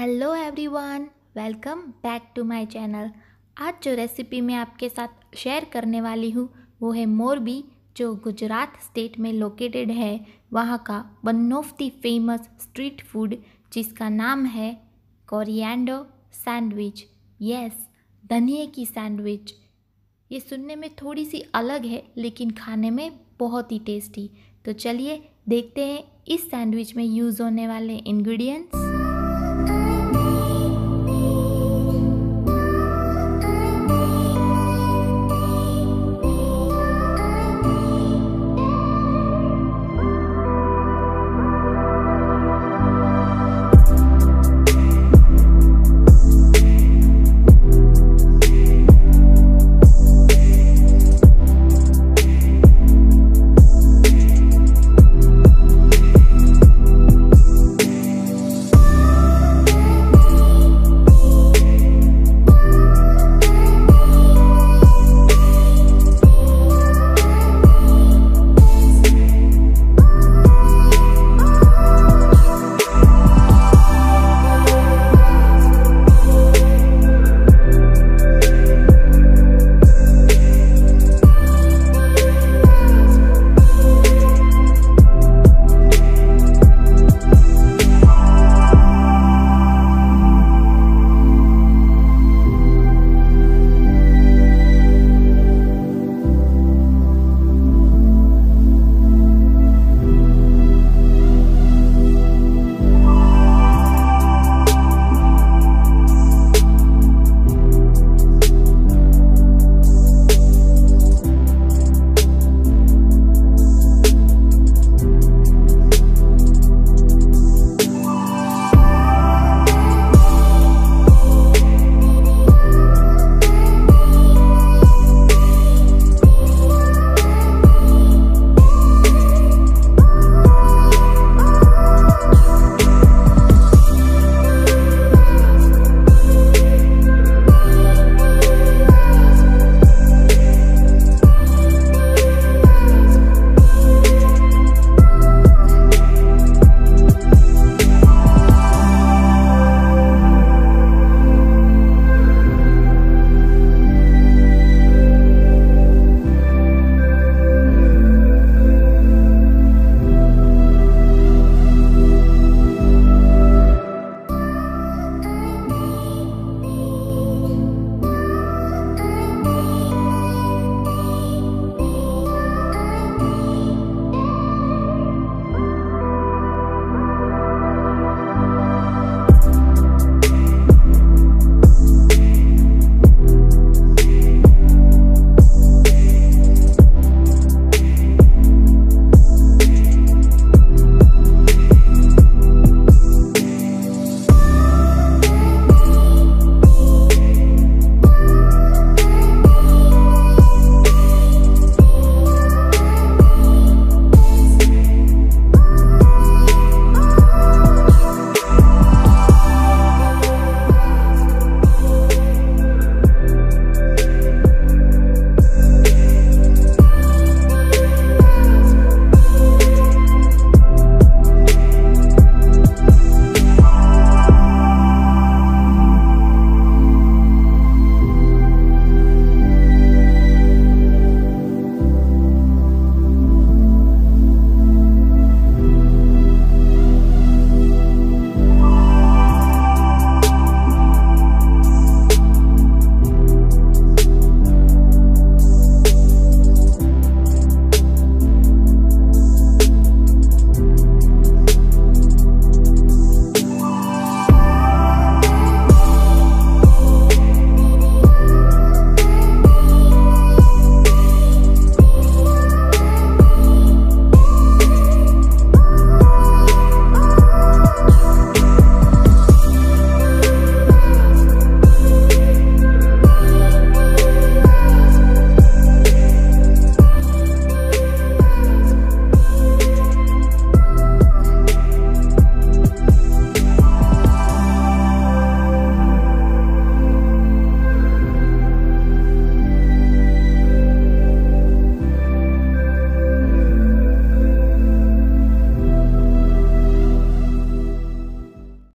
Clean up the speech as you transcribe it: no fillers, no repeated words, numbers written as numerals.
Hello everyone, welcome back to my channel. आज जो recipe मैं आपके साथ शेयर करने वाली हूँ वो है मोरबी, जो गुजरात स्टेट में लोकेटेड है। वहाँ का one of the famous street food जिसका नाम है कोरिएंडर सैंडविच। यस, धनिए की सैंडविच। ये सुनने में थोड़ी सी अलग है लेकिन खाने में बहुत ही टेस्टी। तो चलिए देखते हैं इस सैंडविच में यूज़ होने वाले इंग्रेडिएंट्स।